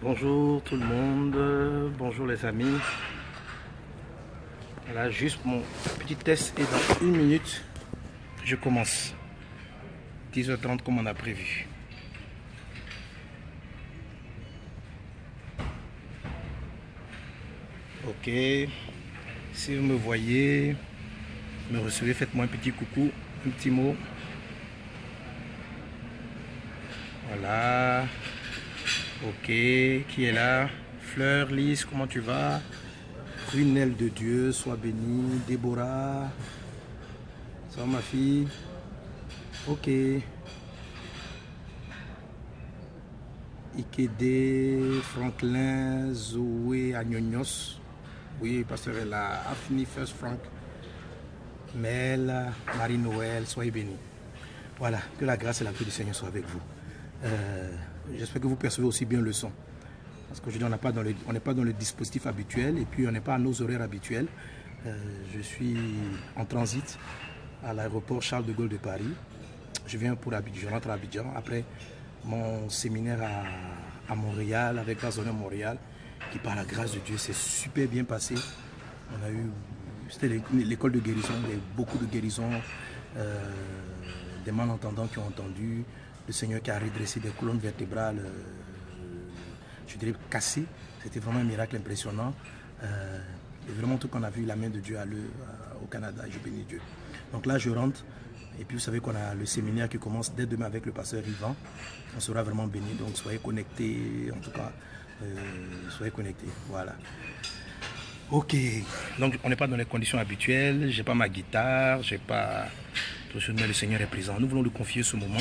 Bonjour tout le monde, bonjour les amis. Voilà, juste mon petit test et dans une minute, je commence. 10h30 comme on a prévu. Ok, si vous me voyez, me recevez, faites-moi un petit coucou, un petit mot. Voilà. Ok, qui est là? Fleur, Lise, comment tu vas? Prunelle de Dieu, sois bénie. Déborah, ça va ma fille? Ok. Ikede, Franklin, Zoé, Agnonios. Oui, pasteur est là. Afni, First Frank, Mel, Marie-Noël, soyez bénie. Voilà, que la grâce et la paix du Seigneur soient avec vous. J'espère que vous percevez aussi bien le son. Parce qu'aujourd'hui, on n'est pas dans le dispositif habituel et puis on n'est pas à nos horaires habituels. Je suis en transit à l'aéroport Charles-de-Gaulle de Paris. Je viens pour Abidjan, je rentre à Abidjan. Après mon séminaire à Montréal, avec la zone Montréal, qui par la grâce de Dieu s'est super bien passé. On a eu, c'était l'école de guérison, il y a eu beaucoup de guérisons, des malentendants qui ont entendu. Le Seigneur qui a redressé des colonnes vertébrales, je dirais cassées. C'était vraiment un miracle impressionnant. Et vraiment tout qu'on a vu, la main de Dieu au Canada, je bénis Dieu. Donc là, je rentre. Et puis vous savez qu'on a le séminaire qui commence dès demain avec le pasteur Yvan. On sera vraiment bénis. Donc soyez connectés, en tout cas, soyez connectés. Voilà. Ok. Donc on n'est pas dans les conditions habituelles. J'ai pas ma guitare, j'ai pas... Mais le Seigneur est présent. Nous voulons lui confier ce moment.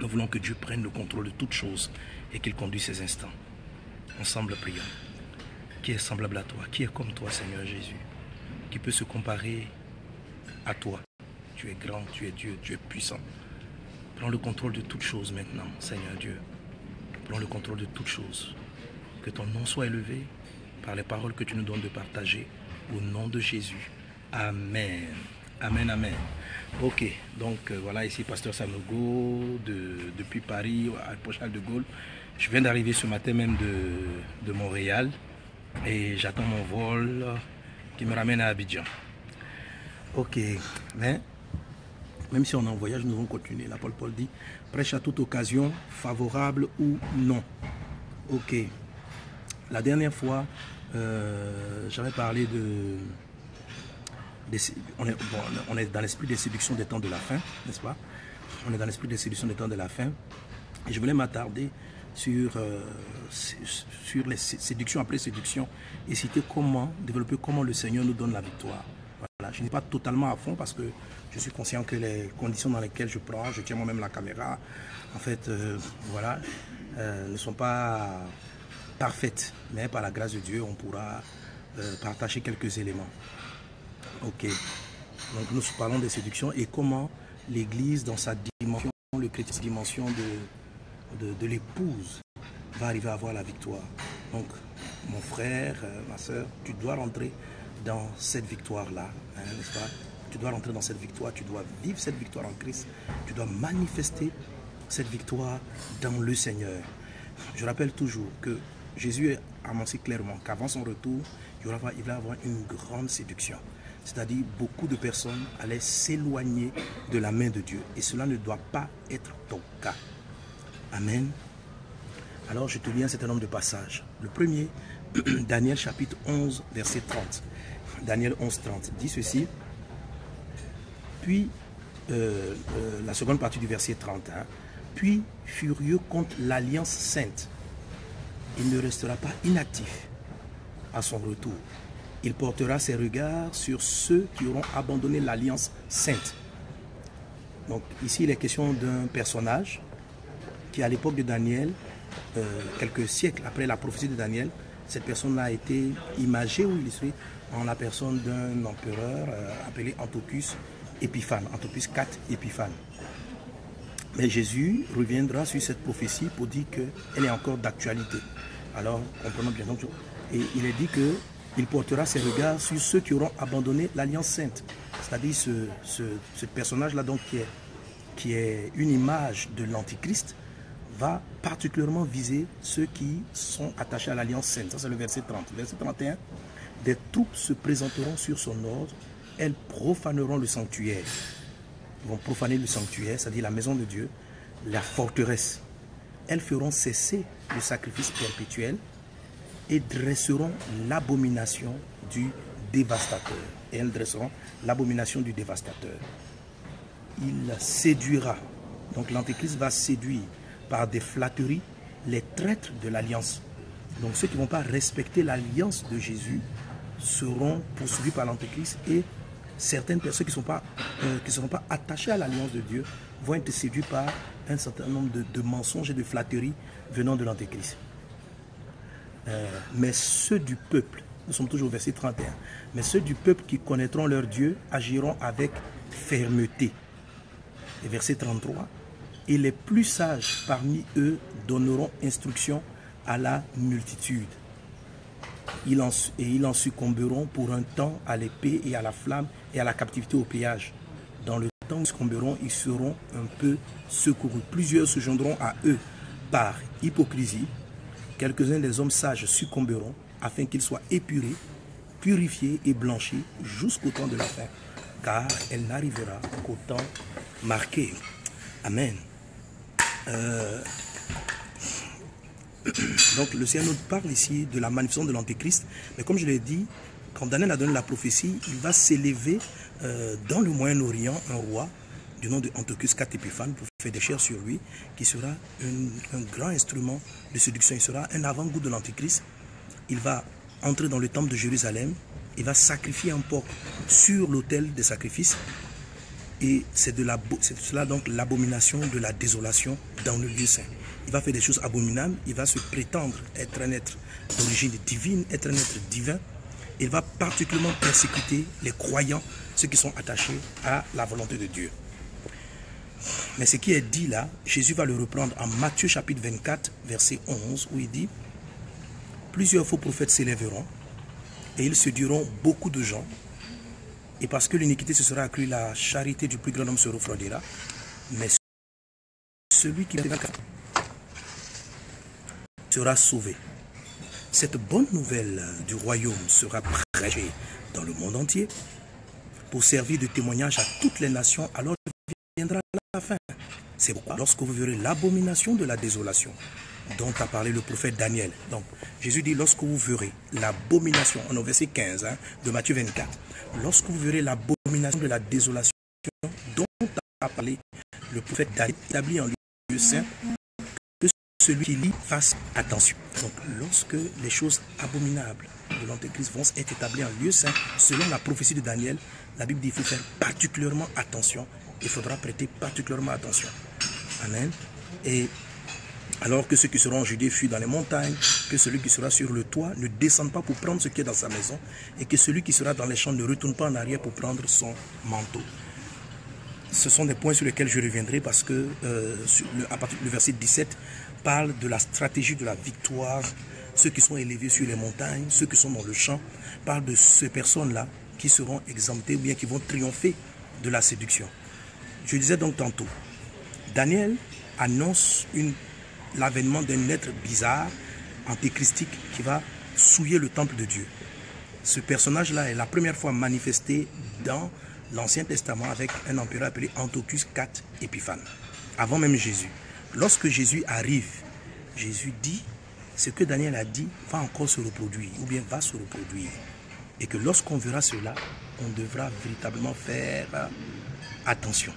Nous voulons que Dieu prenne le contrôle de toutes choses et qu'il conduise ces instants. Ensemble, prions. Qui est semblable à toi? Qui est comme toi, Seigneur Jésus? Qui peut se comparer à toi? Tu es grand, tu es Dieu, tu es puissant. Prends le contrôle de toutes choses maintenant, Seigneur Dieu. Prends le contrôle de toutes choses. Que ton nom soit élevé par les paroles que tu nous donnes de partager. Au nom de Jésus. Amen. Amen, amen. Ok, donc voilà, ici pasteur Sanogo depuis Paris, à Charles de Gaulle. Je viens d'arriver ce matin même de Montréal et j'attends mon vol qui me ramène à Abidjan. Ok, mais même si on est en voyage, nous allons continuer. L'apôtre Paul dit, prêche à toute occasion, favorable ou non. Ok, la dernière fois, j'avais parlé de... on est dans l'esprit des séductions des temps de la fin, n'est-ce pas? On est dans l'esprit des séductions des temps de la fin. Et je voulais m'attarder sur les séductions après séductions et citer comment, développer comment le Seigneur nous donne la victoire. Voilà. Je n'ai pas totalement à fond parce que je suis conscient que les conditions dans lesquelles je prends, je tiens moi-même la caméra, en fait, voilà, ne sont pas parfaites. Mais par la grâce de Dieu, on pourra partager quelques éléments. Ok, donc nous parlons des séductions et comment l'Église dans sa dimension, le chrétien, dimension de l'épouse va arriver à avoir la victoire. Donc mon frère, ma soeur, tu dois rentrer dans cette victoire-là, n'est-ce pas? Tu dois rentrer dans cette victoire, tu dois vivre cette victoire en Christ, tu dois manifester cette victoire dans le Seigneur. Je rappelle toujours que Jésus a annoncé clairement qu'avant son retour, il va y avoir une grande séduction. C'est-à-dire beaucoup de personnes allaient s'éloigner de la main de Dieu. Et cela ne doit pas être ton cas. Amen. Alors je te lis un certain nombre de passages. Le premier, Daniel chapitre 11, verset 30. Daniel 11, 30 dit ceci. Puis, la seconde partie du verset 30. Hein, puis, furieux contre l'alliance sainte, il ne restera pas inactif à son retour. Il portera ses regards sur ceux qui auront abandonné l'alliance sainte. Donc ici, il est question d'un personnage qui, à l'époque de Daniel, quelques siècles après la prophétie de Daniel, cette personne a été imagée ou illustrée en la personne d'un empereur appelé Antiochus Épiphane, Antiochus IV Épiphane. Mais Jésus reviendra sur cette prophétie pour dire qu'elle est encore d'actualité. Alors, comprenons bien. Donc, et il est dit que il portera ses regards sur ceux qui auront abandonné l'Alliance Sainte. C'est-à-dire ce personnage-là, donc, qui est une image de l'Antichrist, va particulièrement viser ceux qui sont attachés à l'Alliance sainte. Ça, c'est le verset 30. Verset 31. Des troupes se présenteront sur son ordre, elles profaneront le sanctuaire. Ils vont profaner le sanctuaire, c'est-à-dire la maison de Dieu, la forteresse. Elles feront cesser le sacrifice perpétuel et dresseront l'abomination du dévastateur. Et elles dresseront l'abomination du dévastateur. Il séduira. Donc l'Antéchrist va séduire par des flatteries les traîtres de l'Alliance. Donc ceux qui ne vont pas respecter l'Alliance de Jésus seront poursuivis par l'Antéchrist, et certaines personnes qui ne seront pas attachées à l'Alliance de Dieu vont être séduites par un certain nombre de mensonges et de flatteries venant de l'Antéchrist. Mais ceux du peuple, nous sommes toujours au verset 31, mais ceux du peuple qui connaîtront leur Dieu agiront avec fermeté. Et verset 33, et les plus sages parmi eux donneront instruction à la multitude. Ils en succomberont pour un temps à l'épée et à la flamme et à la captivité au pillage. Dans le temps où ils succomberont, ils seront un peu secourus. Plusieurs se joindront à eux par hypocrisie. Quelques-uns des hommes sages succomberont afin qu'ils soient épurés, purifiés et blanchis jusqu'au temps de la fin, car elle n'arrivera qu'au temps marqué. Amen. Donc le Seigneur nous parle ici de la manifestation de l'Antéchrist, mais comme je l'ai dit, quand Daniel a donné la prophétie, il va s'élever dans le Moyen-Orient un roi du nom de Antiochus IV Épiphane pour faire des chairs sur lui, qui sera un grand instrument de séduction. Il sera un avant-goût de l'Antéchrist. Il va entrer dans le temple de Jérusalem, il va sacrifier un porc sur l'autel des sacrifices, et c'est de cela donc l'abomination de la désolation dans le lieu saint. Il va faire des choses abominables, il va se prétendre être un être d'origine divine, être un être divin. Il va particulièrement persécuter les croyants, ceux qui sont attachés à la volonté de Dieu. Mais ce qui est dit là, Jésus va le reprendre en Matthieu chapitre 24, verset 11, où il dit « Plusieurs faux prophètes s'élèveront et ils séduiront beaucoup de gens. Et parce que l'iniquité se sera accrue, la charité du plus grand homme se refroidira. Mais celui qui va sera sauvé. Cette bonne nouvelle du royaume sera prêchée dans le monde entier pour servir de témoignage à toutes les nations, alors viendra la fin. C'est pourquoi, lorsque vous verrez l'abomination de la désolation dont a parlé le prophète Daniel. » Donc, Jésus dit, lorsque vous verrez l'abomination, en verset 15 de Matthieu 24, lorsque vous verrez l'abomination de la désolation dont a parlé le prophète Daniel, établi en lieu saint, celui qui lit fasse attention. Donc, lorsque les choses abominables de l'Antéchrist vont être établies en lieu saint, selon la prophétie de Daniel, la Bible dit qu'il faut faire particulièrement attention. Il faudra prêter particulièrement attention. Amen. Et alors que ceux qui seront en Judée fuient dans les montagnes, que celui qui sera sur le toit ne descende pas pour prendre ce qui est dans sa maison, et que celui qui sera dans les champs ne retourne pas en arrière pour prendre son manteau. Ce sont des points sur lesquels je reviendrai parce que à partir du verset 17, parle de la stratégie de la victoire, ceux qui sont élevés sur les montagnes, ceux qui sont dans le champ, parle de ces personnes-là qui seront exemptées ou bien qui vont triompher de la séduction. Je disais donc tantôt, Daniel annonce l'avènement d'un être bizarre, antéchristique, qui va souiller le temple de Dieu. Ce personnage-là est la première fois manifesté dans l'Ancien Testament avec un empereur appelé Antiochus IV Épiphane, avant même Jésus. Lorsque Jésus arrive, Jésus dit, ce que Daniel a dit va encore se reproduire, ou bien va se reproduire. Et que lorsqu'on verra cela, on devra véritablement faire attention.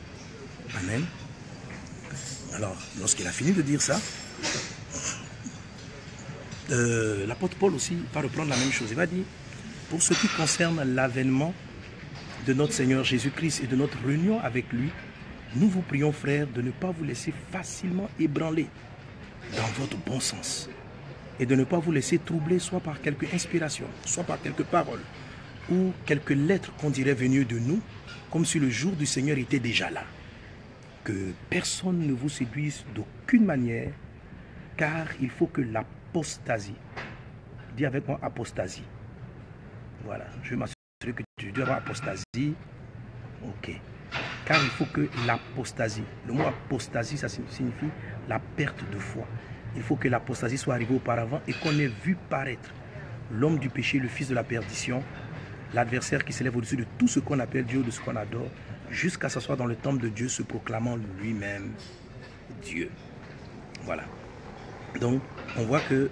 Amen. Alors, lorsqu'il a fini de dire ça, l'apôtre Paul aussi va reprendre la même chose. Il va dire, pour ce qui concerne l'avènement de notre Seigneur Jésus-Christ et de notre réunion avec lui, nous vous prions, frères, de ne pas vous laisser facilement ébranler dans votre bon sens et de ne pas vous laisser troubler soit par quelque inspiration, soit par quelques paroles ou quelques lettres qu'on dirait venues de nous, comme si le jour du Seigneur était déjà là. Que personne ne vous séduise d'aucune manière, car il faut que l'apostasie, dis avec moi apostasie, voilà, je m'assure que tu dois avoir apostasie, ok. car il faut que l'apostasie, le mot apostasie, ça signifie la perte de foi. Il faut que l'apostasie soit arrivée auparavant et qu'on ait vu paraître l'homme du péché, le fils de la perdition, l'adversaire qui s'élève au-dessus de tout ce qu'on appelle Dieu ou de ce qu'on adore, jusqu'à s'asseoir dans le temple de Dieu, se proclamant lui-même Dieu. Voilà. Donc, on voit que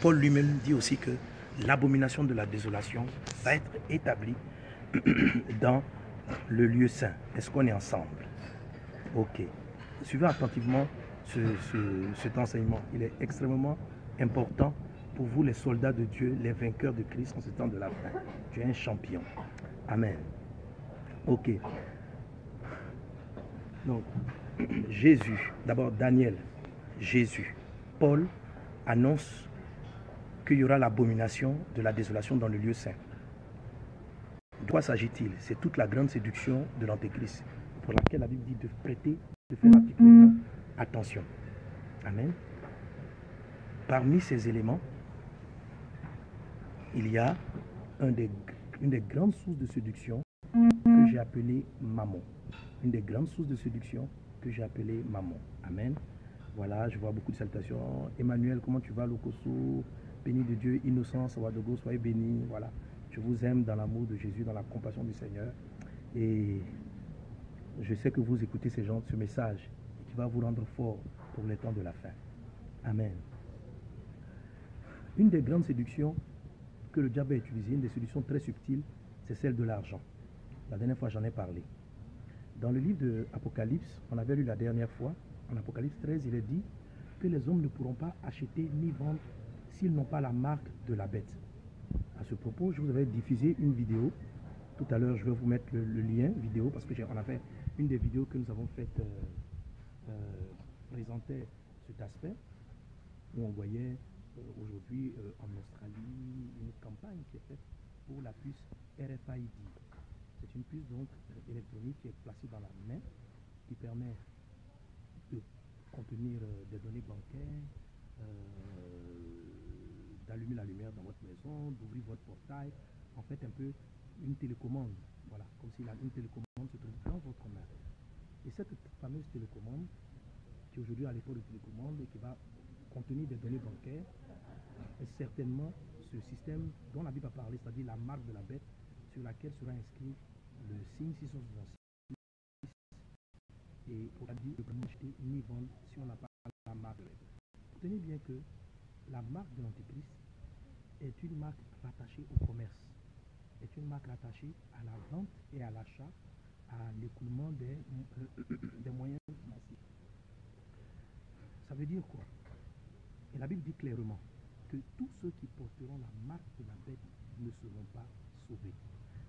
Paul lui-même dit aussi que l'abomination de la désolation va être établie dans le lieu saint. Est-ce qu'on est ensemble? Ok. Suivez attentivement cet enseignement. Il est extrêmement important pour vous, les soldats de Dieu, les vainqueurs de Christ en ce temps de la fin. Tu es un champion. Amen. Ok. Donc, Jésus, d'abord Daniel, Jésus, Paul annonce qu'il y aura l'abomination de la désolation dans le lieu saint. De quoi s'agit-il? C'est toute la grande séduction de l'Antéchrist, pour laquelle la Bible dit de prêter, de faire particulièrement attention. Amen. Parmi ces éléments, il y a une des grandes sources de séduction que j'ai appelée Mammon. Une des grandes sources de séduction que j'ai appelée Mammon. Amen. Voilà, je vois beaucoup de salutations. Emmanuel, comment tu vas, Lokoso? Béni de Dieu, innocent, Sawadogo, soyez béni. Voilà, je vous aime dans l'amour de Jésus, dans la compassion du Seigneur. Et je sais que vous écoutez ces gens, ce message qui va vous rendre fort pour les temps de la fin. Amen. Une des grandes séductions que le diable a utilisée, une des séductions très subtiles, c'est celle de l'argent. La dernière fois, j'en ai parlé. Dans le livre de Apocalypse, on avait lu la dernière fois, en Apocalypse 13, il est dit que les hommes ne pourront pas acheter ni vendre s'ils n'ont pas la marque de la bête. À ce propos, je vous avais diffusé une vidéo. Tout à l'heure, je vais vous mettre le lien vidéo parce qu'on a fait une des vidéos que nous avons faites présentait cet aspect où on voyait aujourd'hui en Australie une campagne qui est faite pour la puce RFID. C'est une puce donc électronique qui est placée dans la main, qui permet de contenir des données bancaires, d'allumer la lumière dans votre maison, d'ouvrir votre portail, en fait un peu une télécommande, voilà, comme si une télécommande se trouve dans votre main. Et cette fameuse télécommande, qui aujourd'hui à l'époque de télécommande et qui va contenir des données bancaires, et certainement ce système dont la Bible a parlé, c'est-à-dire la marque de la bête, sur laquelle sera inscrit le signe 666, et on a dit de ne pas acheter ni vendre si on n'a pas la marque de la bête. Tenez bien que la marque de l'Antéchrist est une marque rattachée au commerce, est une marque rattachée à la vente et à l'achat, à l'écoulement des moyens financiers. Ça veut dire quoi? Et la Bible dit clairement que tous ceux qui porteront la marque de la bête ne seront pas sauvés.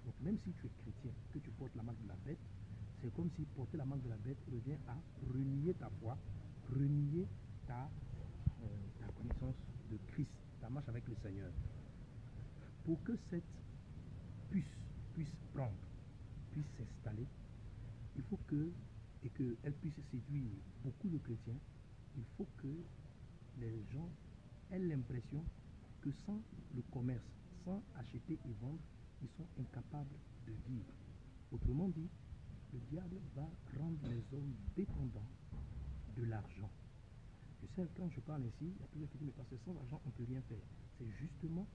Donc même si tu es chrétien, que tu portes la marque de la bête, c'est comme si porter la marque de la bête revient à renier ta foi, renier ta connaissance de Christ, ta marche avec le Seigneur. Pour que cette puce puisse prendre, puisse s'installer, il faut qu'elle puisse séduire beaucoup de chrétiens, il faut que les gens aient l'impression que sans le commerce, sans acheter et vendre, ils sont incapables de vivre. Autrement dit, le diable va rendre les hommes dépendants de l'argent. Je sais, quand je parle ainsi, il y a toujours qui disent, mais parce que sans argent, on ne peut rien faire. C'est justement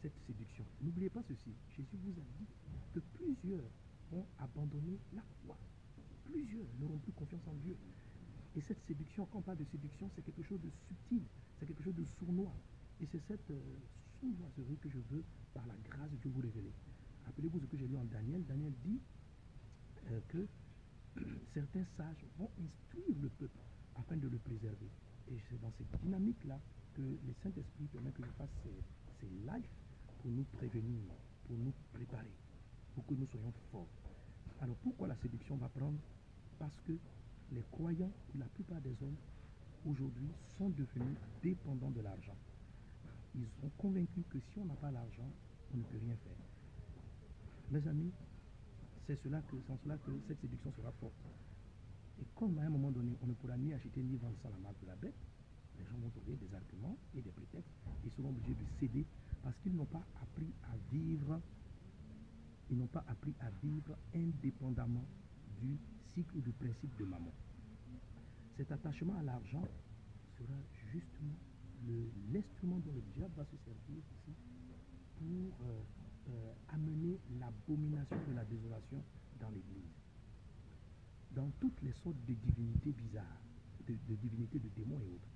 cette séduction. N'oubliez pas ceci, Jésus vous a dit que plusieurs ont abandonné la foi. Plusieurs n'auront plus confiance en Dieu. Et cette séduction, quand on parle de séduction, c'est quelque chose de subtil, c'est quelque chose de sournois. Et c'est cette sournoiserie que je veux, par la grâce de Dieu, vous révéler. Rappelez-vous ce que j'ai lu en Daniel. Daniel dit que certains sages vont instruire le peuple afin de le préserver. Et c'est dans cette dynamique-là que le Saint-Esprit permet que je fasse ces lives pour nous prévenir, pour nous préparer, pour que nous soyons forts. Alors pourquoi la séduction va prendre? Parce que les croyants, la plupart des hommes, aujourd'hui, sont devenus dépendants de l'argent. Ils sont convaincus que si on n'a pas l'argent, on ne peut rien faire. Mes amis, c'est sans cela que cette séduction sera forte. Et comme à un moment donné, on ne pourra ni acheter ni vendre sans la marque de la bête, les gens vont trouver des arguments et des prétextes. Ils seront obligés de céder parce qu'ils n'ont pas appris à vivre, ils n'ont pas appris à vivre indépendamment du cycle ou du principe de Mammon. Cet attachement à l'argent sera justement l'instrument dont le diable va se servir ici pour amener l'abomination de la désolation dans l'Église. Dans toutes les sortes de divinités bizarres, de divinités de démons et autres,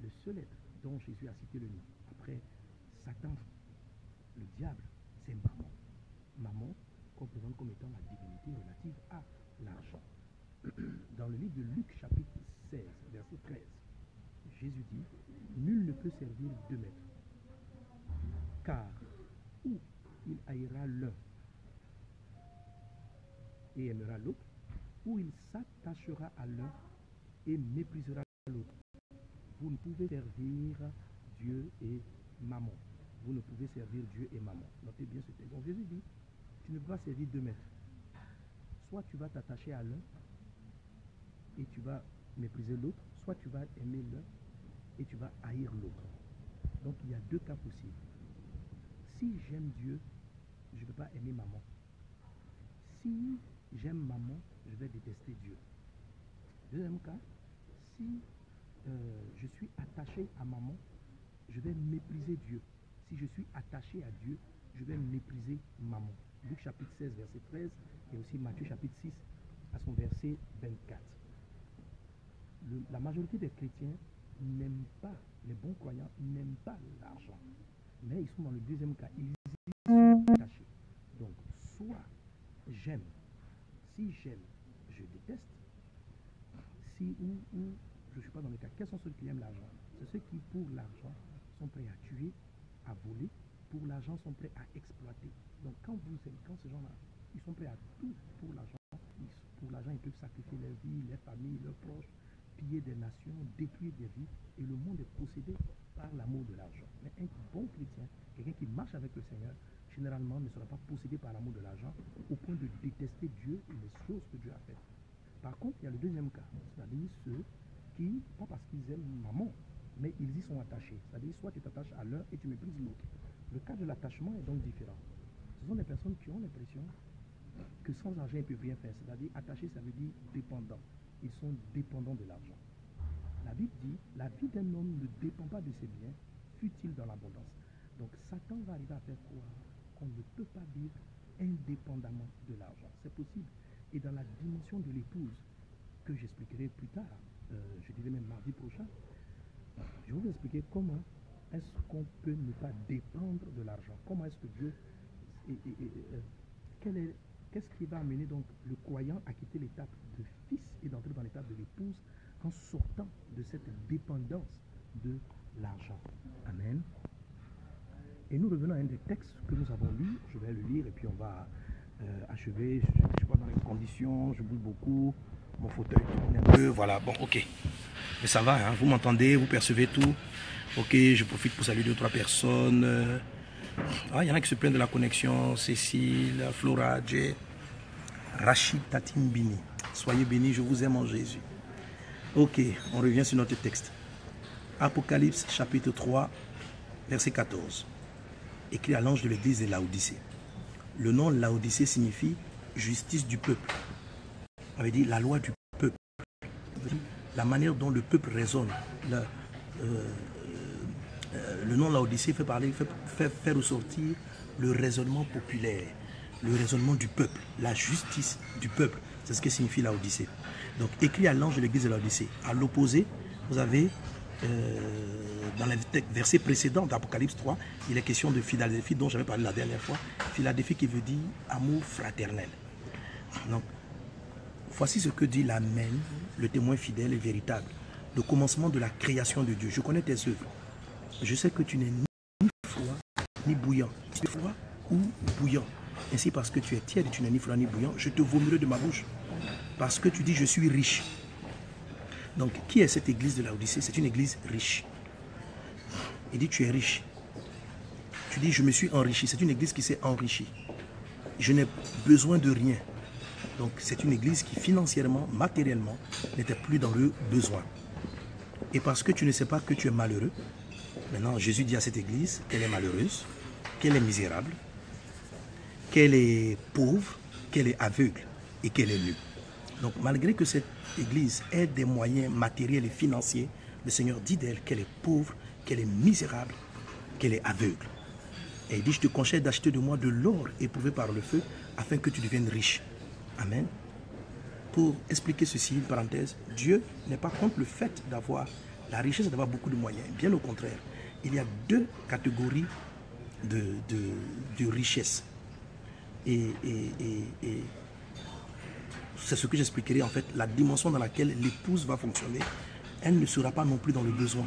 le seul être dont Jésus a cité le nom, après Satan, le diable, c'est Mammon. Mammon qu'on présente comme étant la divinité relative à l'argent. Dans le livre de Luc, chapitre 16, verset 13, Jésus dit, « Nul ne peut servir deux maîtres, car ou il haïra l'un et aimera l'autre, ou il s'attachera à l'un et méprisera l'autre. Vous ne pouvez servir Dieu et Mammon. Vous ne pouvez servir Dieu et Mammon. » Notez bien ce texte. Donc Jésus dit, tu ne peux pas servir deux maîtres. Soit tu vas t'attacher à l'un et tu vas mépriser l'autre, soit tu vas aimer l'un et tu vas haïr l'autre. Donc il y a deux cas possibles. Si j'aime Dieu, je ne peux pas aimer Mammon. Si j'aime Mammon, je vais détester Dieu. Deuxième cas, si je suis attaché à Mammon, je vais mépriser Dieu. Si je suis attaché à Dieu, je vais mépriser Mammon. Luc chapitre 16, verset 13, et aussi Matthieu chapitre 6, à son verset 24. La majorité des chrétiens n'aiment pas, les bons croyants n'aiment pas l'argent. Mais ils sont dans le deuxième cas, ils sont attachés. Donc, soit j'aime, si j'aime, je déteste. Si ou je ne suis pas dans le cas, quels sont ceux qui aiment l'argent? C'est ceux qui, pour l'argent, sont prêts à tuer, à voler, pour l'argent, sont prêts à exploiter. Donc, quand ces gens-là, ils sont prêts à tout pour l'argent, ils peuvent sacrifier leur vie, leur famille, leurs proches, piller des nations, détruire des vies, et le monde est possédé par l'amour de l'argent. Mais un bon chrétien, quelqu'un qui marche avec le Seigneur, généralement ne sera pas possédé par l'amour de l'argent au point de détester Dieu et les choses que Dieu a faites. Par contre, il y a le deuxième cas, c'est-à-dire ceux qui, pas parce qu'ils aiment Mammon, mais ils y sont attachés. C'est-à-dire soit tu t'attaches à l'un et tu méprises l'autre. Le cas de l'attachement est donc différent. Ce sont des personnes qui ont l'impression que sans argent, ils ne peuvent rien faire. C'est-à-dire attaché, ça veut dire dépendant. Ils sont dépendants de l'argent. La Bible dit, la vie d'un homme ne dépend pas de ses biens, fût-il dans l'abondance. Donc Satan va arriver à faire croire qu'on ne peut pas vivre indépendamment de l'argent. C'est possible. Et dans la dimension de l'épouse, que j'expliquerai plus tard, je dirais même mardi prochain, je vais vous expliquer comment est-ce qu'on peut ne pas dépendre de l'argent. Comment est-ce que Dieu... Qu'est-ce qui va amener donc le croyant à quitter l'étape de fils et d'entrer dans l'étape de l'épouse en sortant de cette dépendance de l'argent. Amen. Et nous revenons à un des textes que nous avons lu. Je vais le lire et puis on va achever. Je ne suis pas dans les conditions, je bouge beaucoup, mon fauteuil tourne un peu, voilà, bon, ok. Mais ça va, hein? Vous m'entendez, vous percevez tout. Ok, je profite pour saluer deux ou trois personnes. Ah, il y en a qui se plaignent de la connexion, Cécile, Flora, Jay, Rachid Tatimbini. Soyez bénis, je vous aime en Jésus. Ok, on revient sur notre texte. Apocalypse chapitre 3, verset 14. Écrit à l'ange de l'église de Laodicée. Le nom Laodicée signifie justice du peuple. On avait dit la loi du peuple. La manière dont le peuple raisonne. Le nom Laodicée fait ressortir le raisonnement populaire, le raisonnement du peuple, la justice du peuple. C'est ce que signifie Laodicée. Donc, écrit à l'ange de l'église de Laodicée. À l'opposé, vous avez, dans le verset précédent d'Apocalypse 3, il est question de Philadelphie, dont j'avais parlé la dernière fois. Philadelphie qui veut dire amour fraternel. Donc, voici ce que dit l'Amen, le témoin fidèle et véritable, le commencement de la création de Dieu. Je connais tes œuvres. Je sais que tu n'es ni froid ni bouillant. Tu es froid ou bouillant. Ainsi, parce que tu es tiède et tu n'es ni froid ni bouillant, je te vomirai de ma bouche. Parce que tu dis, je suis riche. Donc, qui est cette église de Laodicée? C'est une église riche. Il dit, tu es riche. Tu dis, je me suis enrichi. C'est une église qui s'est enrichie. Je n'ai besoin de rien. Donc, c'est une église qui financièrement, matériellement, n'était plus dans le besoin. Et parce que tu ne sais pas que tu es malheureux, maintenant, Jésus dit à cette église qu'elle est malheureuse, qu'elle est misérable, qu'elle est pauvre, qu'elle est aveugle et qu'elle est nue. Donc malgré que cette église ait des moyens matériels et financiers, le Seigneur dit d'elle qu'elle est pauvre, qu'elle est misérable, qu'elle est aveugle. Et il dit, je te conseille d'acheter de moi de l'or éprouvé par le feu afin que tu deviennes riche. Amen. Pour expliquer ceci, une parenthèse, Dieu n'est pas contre le fait d'avoir la richesse, d'avoir beaucoup de moyens. Bien au contraire, il y a deux catégories de richesse. Et c'est ce que j'expliquerai en fait, la dimension dans laquelle l'épouse va fonctionner. Elle ne sera pas non plus dans le besoin.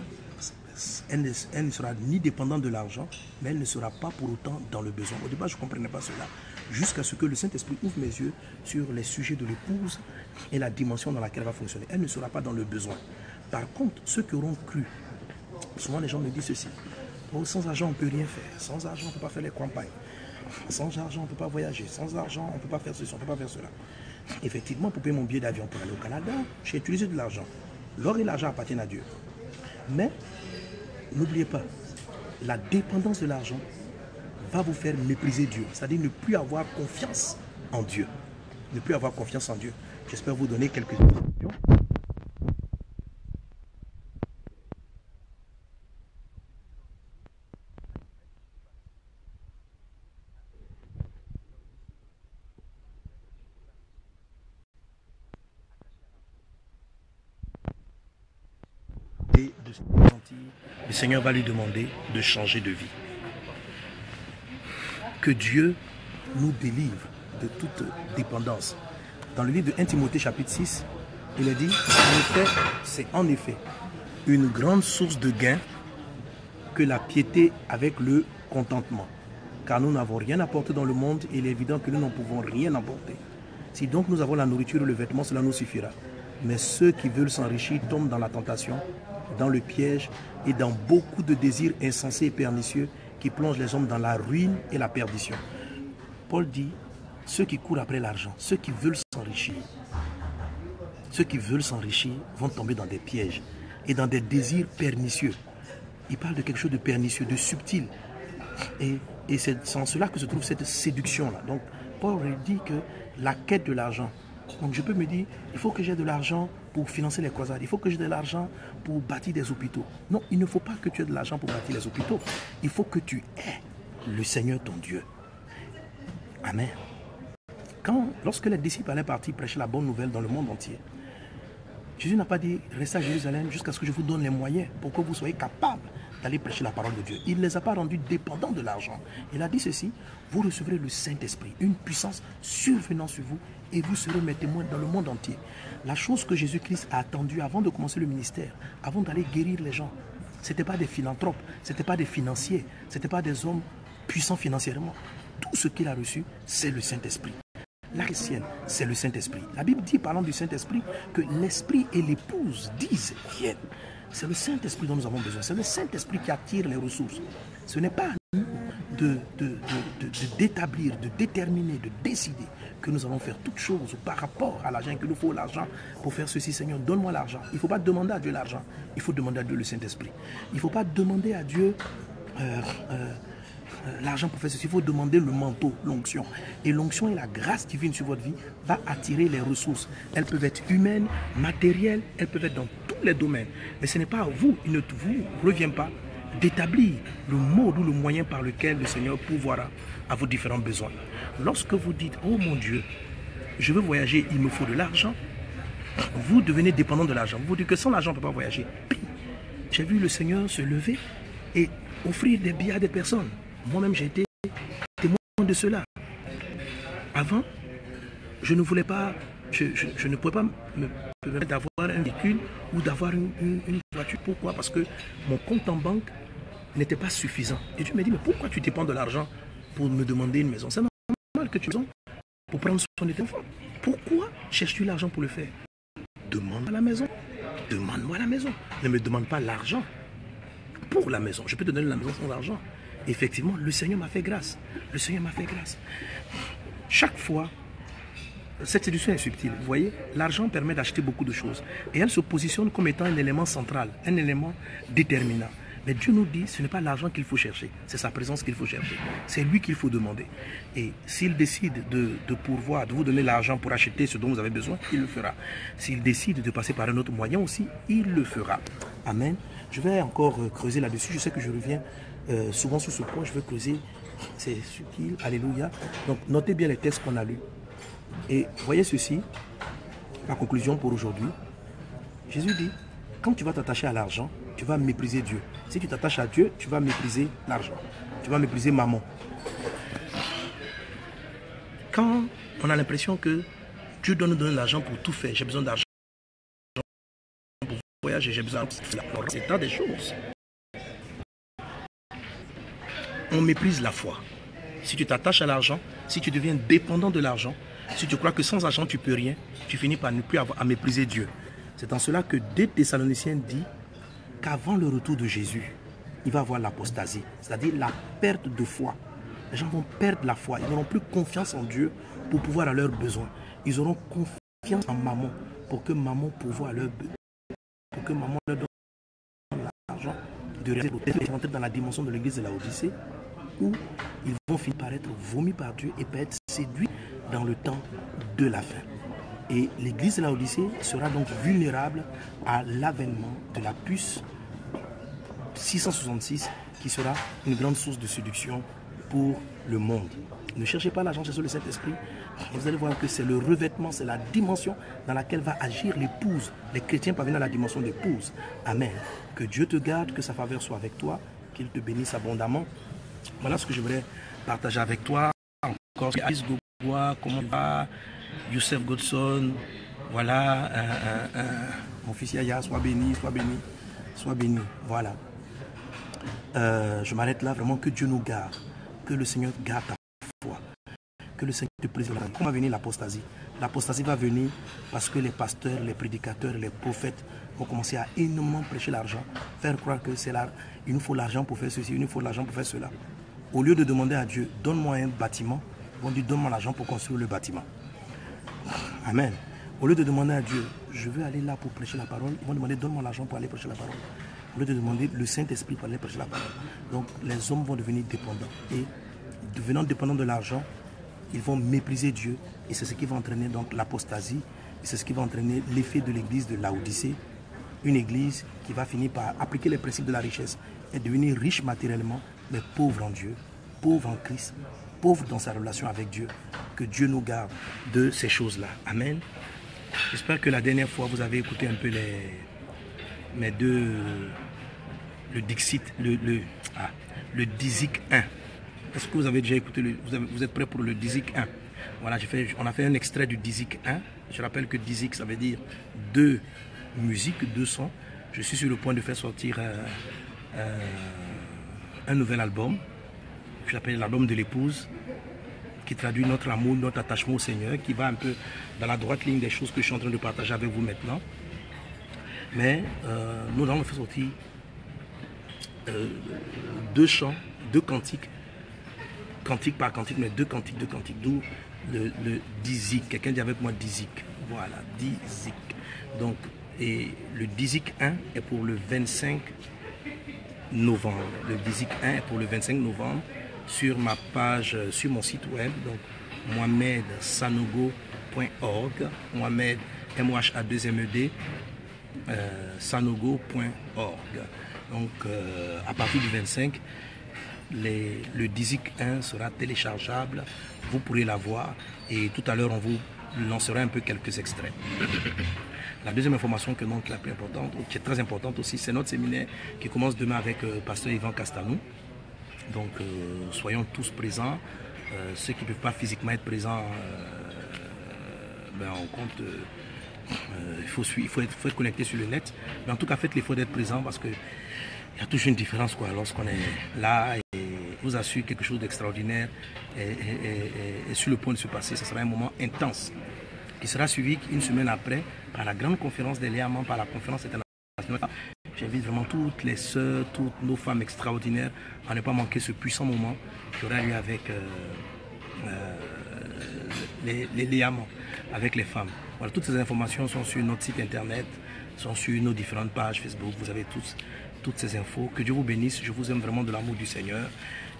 Elle ne sera ni dépendante de l'argent, mais elle ne sera pas pour autant dans le besoin. Au départ, je ne comprenais pas cela, jusqu'à ce que le Saint-Esprit ouvre mes yeux sur les sujets de l'épouse et la dimension dans laquelle elle va fonctionner. Elle ne sera pas dans le besoin. Par contre, ceux qui auront cru, souvent les gens me disent ceci, oh, sans argent, on ne peut rien faire, sans argent, on ne peut pas faire les campagnes, sans argent, on ne peut pas voyager, sans argent, on ne peut pas faire ceci, on ne peut pas faire cela. Effectivement, pour payer mon billet d'avion pour aller au Canada, j'ai utilisé de l'argent. L'or et l'argent appartiennent à Dieu. Mais n'oubliez pas, la dépendance de l'argent va vous faire mépriser Dieu. C'est-à-dire ne plus avoir confiance en Dieu. Ne plus avoir confiance en Dieu. J'espère vous donner quelques questions. Le Seigneur va lui demander de changer de vie. Que Dieu nous délivre de toute dépendance. Dans le livre de 1 Timothée chapitre 6, il est dit, c'est en effet une grande source de gain que la piété avec le contentement. Car nous n'avons rien apporté dans le monde et il est évident que nous n'en pouvons rien apporter. Si donc nous avons la nourriture et le vêtement, cela nous suffira. Mais ceux qui veulent s'enrichir tombent dans la tentation, dans le piège et dans beaucoup de désirs insensés et pernicieux qui plongent les hommes dans la ruine et la perdition. Paul dit, ceux qui courent après l'argent, ceux qui veulent s'enrichir vont tomber dans des pièges et dans des désirs pernicieux. Il parle de quelque chose de pernicieux, de subtil. Et c'est en cela que se trouve cette séduction-là. Donc, Paul dit que la quête de l'argent. Donc, je peux me dire, il faut que j'ai de l'argent pour financer les croisades. Il faut que j'ai de l'argent pour bâtir des hôpitaux. Non, il ne faut pas que tu aies de l'argent pour bâtir les hôpitaux. Il faut que tu aies le Seigneur ton Dieu. Amen. Lorsque les disciples allaient partir prêcher la bonne nouvelle dans le monde entier, Jésus n'a pas dit, restez à Jérusalem jusqu'à ce que je vous donne les moyens pour que vous soyez capables d'aller prêcher la parole de Dieu. Il ne les a pas rendus dépendants de l'argent. Il a dit ceci, vous recevrez le Saint-Esprit, une puissance survenant sur vous et vous serez mes témoins dans le monde entier. La chose que Jésus-Christ a attendue avant de commencer le ministère, avant d'aller guérir les gens, ce n'était pas des philanthropes, ce n'était pas des financiers, ce n'était pas des hommes puissants financièrement. Tout ce qu'il a reçu, c'est le Saint-Esprit. La chrétienne, c'est le Saint-Esprit. La Bible dit, parlant du Saint-Esprit, que l'Esprit et l'épouse disent « viens ». C'est le Saint-Esprit dont nous avons besoin. C'est le Saint-Esprit qui attire les ressources. Ce n'est pas à nous d'établir, de déterminer, de décider que nous allons faire toutes choses par rapport à l'argent, qu'il nous faut l'argent pour faire ceci. Seigneur, donne-moi l'argent. Il ne faut pas demander à Dieu l'argent. Il faut demander à Dieu le Saint-Esprit. Il ne faut pas demander à Dieu l'argent pour faire ceci. Il faut demander le manteau, l'onction. Et l'onction et la grâce divine sur votre vie va attirer les ressources. Elles peuvent être humaines, matérielles, elles peuvent être dans les domaines, mais ce n'est pas à vous, il ne vous revient pas d'établir le mode ou le moyen par lequel le Seigneur pourvoira à vos différents besoins. Lorsque vous dites, oh mon Dieu, je veux voyager, il me faut de l'argent, vous devenez dépendant de l'argent. Vous dites que sans l'argent, on ne peut pas voyager. J'ai vu le Seigneur se lever et offrir des billets à des personnes. Moi-même, j'ai été témoin de cela. Avant, je ne voulais pas, je ne pouvais pas me permettre d'avoir un véhicule ou d'avoir une voiture. Pourquoi? Parce que mon compte en banque n'était pas suffisant. Et Dieu m'a dit, mais pourquoi tu dépends de l'argent pour me demander une maison? C'est normal que tu aies une maison pour prendre soin de tes enfants. Pourquoi cherches-tu l'argent pour le faire? Demande-moi la maison. Demande-moi la maison. Ne me demande pas l'argent pour la maison. Je peux te donner la maison sans l'argent. Effectivement, le Seigneur m'a fait grâce. Le Seigneur m'a fait grâce. Chaque fois, cette séduction est subtile, vous voyez, l'argent permet d'acheter beaucoup de choses et elle se positionne comme étant un élément central, un élément déterminant. Mais Dieu nous dit, ce n'est pas l'argent qu'il faut chercher, c'est sa présence qu'il faut chercher. C'est lui qu'il faut demander. Et s'il décide de pourvoir, de vous donner l'argent pour acheter ce dont vous avez besoin, il le fera. S'il décide de passer par un autre moyen aussi, il le fera. Amen. Je vais encore creuser là-dessus. Je sais que je reviens souvent sur ce point. Je veux creuser. C'est subtil. Alléluia. Donc, notez bien les textes qu'on a lus. Et voyez ceci, la conclusion pour aujourd'hui. Jésus dit, quand tu vas t'attacher à l'argent, tu vas mépriser Dieu. Si tu t'attaches à Dieu, tu vas mépriser l'argent. Tu vas mépriser maman. Quand on a l'impression que Dieu doit nous donner l'argent pour tout faire, j'ai besoin d'argent pour voyager, j'ai besoin de... C'est tant des choses. On méprise la foi. Si tu t'attaches à l'argent, si tu deviens dépendant de l'argent, si tu crois que sans argent tu peux rien, tu finis par ne plus avoir à mépriser Dieu. C'est en cela que des Thessaloniciens dit qu'avant le retour de Jésus, il va y avoir l'apostasie, c'est-à-dire la perte de foi. Les gens vont perdre la foi, ils n'auront plus confiance en Dieu pour pouvoir à leurs besoins. Ils auront confiance en maman pour que maman pourvoie à leurs besoins, pour que maman leur donne l'argent de réaliser, de rentrer dans la dimension de l'église de Laodicée, où ils vont finir par être vomis par Dieu et par être séduits dans le temps de la fin. Et l'église de Laodicée sera donc vulnérable à l'avènement de la puce 666 qui sera une grande source de séduction pour le monde. Ne cherchez pas l'argent, cherchez le Saint-Esprit. Vous allez voir que c'est le revêtement, c'est la dimension dans laquelle va agir l'épouse. Les chrétiens parviennent à la dimension d'épouse. Amen. Que Dieu te garde, que sa faveur soit avec toi, qu'il te bénisse abondamment. Voilà ce que je voulais partager avec toi. Encore, Alice Gougoua, comment tu vas? Youssef Godson, voilà, mon fils Yaya, sois béni, sois béni, sois béni, voilà. Je m'arrête là, vraiment que Dieu nous garde, que le Seigneur garde ta foi, que le Seigneur te préserve. Comment va venir l'apostasie? L'apostasie va venir parce que les pasteurs, les prédicateurs, les prophètes vont commencer à énormément prêcher l'argent, faire croire que c'est l'argent, il nous faut l'argent pour faire ceci, il nous faut l'argent pour faire cela. Au lieu de demander à Dieu, donne-moi un bâtiment, on dit donne-moi l'argent pour construire le bâtiment. Amen. Au lieu de demander à Dieu, je veux aller là pour prêcher la parole, ils vont demander, donne-moi l'argent pour aller prêcher la parole. Au lieu de demander le Saint-Esprit pour aller prêcher la parole. Donc, les hommes vont devenir dépendants. Et devenant dépendants de l'argent, ils vont mépriser Dieu. Et c'est ce qui va entraîner donc l'apostasie. C'est ce qui va entraîner l'effet de l'église de Laodicée. Une église qui va finir par appliquer les principes de la richesse et devenir riche matériellement, mais pauvre en Dieu, pauvre en Christ, pauvre dans sa relation avec Dieu. Que Dieu nous garde de ces choses-là. Amen. J'espère que la dernière fois, vous avez écouté un peu mes deux... le Dizik 1. Est-ce que vous avez déjà écouté, vous êtes prêts pour le Dizik 1? Voilà, on a fait un extrait du Dizik 1. Je rappelle que Dizik, ça veut dire deux musiques, deux sons. Je suis sur le point de faire sortir un nouvel album. Je l'appelle l'album de l'épouse, qui traduit notre amour, notre attachement au Seigneur, qui va un peu dans la droite ligne des choses que je suis en train de partager avec vous maintenant. Mais nous allons faire sortir deux chants, deux cantiques, cantique par cantique, mais deux cantiques, d'où le Dizik. Quelqu'un dit avec moi Dizik. Voilà, Dizik. Donc, et le Dizik 1 est pour le 25 novembre. Le Dizik 1 est pour le 25 novembre. Sur ma page, sur mon site web, donc mohammedsanogo.org, Mohamed, M-O-H-A-2-M-E-D, sanogo.org. Donc, à partir du 25, le Dizik 1 sera téléchargeable, vous pourrez l'avoir, et tout à l'heure, on vous lancera un peu quelques extraits. La deuxième information que non, qui est très importante aussi, c'est notre séminaire qui commence demain avec Pasteur Yvan Castanou. Donc, soyons tous présents. Ceux qui ne peuvent pas physiquement être présents, ben, on compte. Il faut être connecté sur le net. Mais en tout cas, faites l'effort d'être présent parce qu'il y a toujours une différence lorsqu'on est là et vous assure quelque chose d'extraordinaire est sur le point de se passer. Ce sera un moment intense qui sera suivi une semaine après par la grande conférence des Léamans, par la conférence internationale. J'invite vraiment toutes les sœurs, toutes nos femmes extraordinaires à ne pas manquer ce puissant moment qui aura lieu avec les liamants, avec les femmes. Voilà, toutes ces informations sont sur notre site internet, sont sur nos différentes pages Facebook. Vous avez toutes ces infos. Que Dieu vous bénisse. Je vous aime vraiment de l'amour du Seigneur.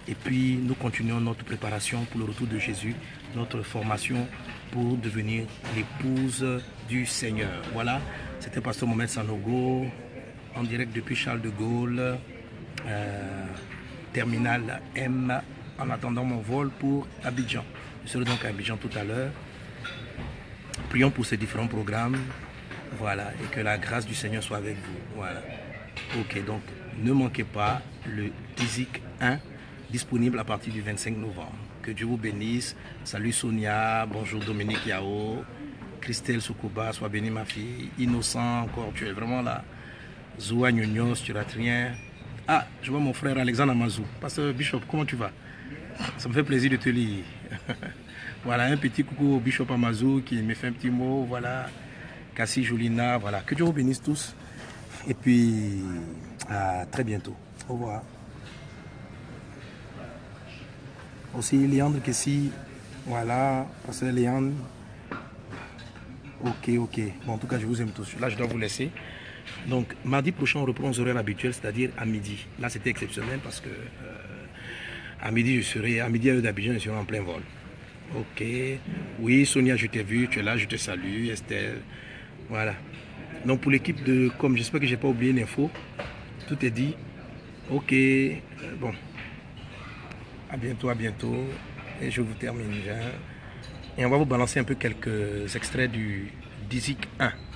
Et puis, nous continuons notre préparation pour le retour de Jésus, notre formation pour devenir l'épouse du Seigneur. Voilà, c'était Pasteur Mohammed Sanogo, en direct depuis Charles-de-Gaulle, Terminal M, en attendant mon vol pour Abidjan. Je serai donc à Abidjan tout à l'heure. Prions pour ces différents programmes. Voilà, et que la grâce du Seigneur soit avec vous. Voilà. Ok, donc ne manquez pas le Dizik 1, disponible à partir du 25 novembre. Que Dieu vous bénisse. Salut Sonia, bonjour Dominique Yao, Christelle Soukouba, sois bénie ma fille. Innocent encore, tu es vraiment là. Zoua Nyonios, tu rates rien. Ah, je vois mon frère Alexandre Amazou. Pasteur Bishop, comment tu vas? Ça me fait plaisir de te lire. Voilà, un petit coucou au Bishop Amazou qui me fait un petit mot. Voilà, Cassie Jolina, voilà. Que Dieu vous bénisse tous. Et puis, à très bientôt. Au revoir. Aussi Léandre Kessi, voilà, Pasteur Léandre. Ok, ok. Bon, en tout cas, je vous aime tous. Là, je dois vous laisser. Donc, mardi prochain, on reprend aux horaires habituels, c'est-à-dire à midi. Là, c'était exceptionnel parce que à midi, à midi à l'heure d'Abidjan, je serai en plein vol. Ok. Oui, Sonia, je t'ai vu, tu es là, je te salue. Estelle, voilà. Donc, pour l'équipe de com, j'espère que je n'ai pas oublié l'info. Tout est dit. Ok. Bon. À bientôt, et je vous termine. Et on va vous balancer un peu quelques extraits du Dizik 1.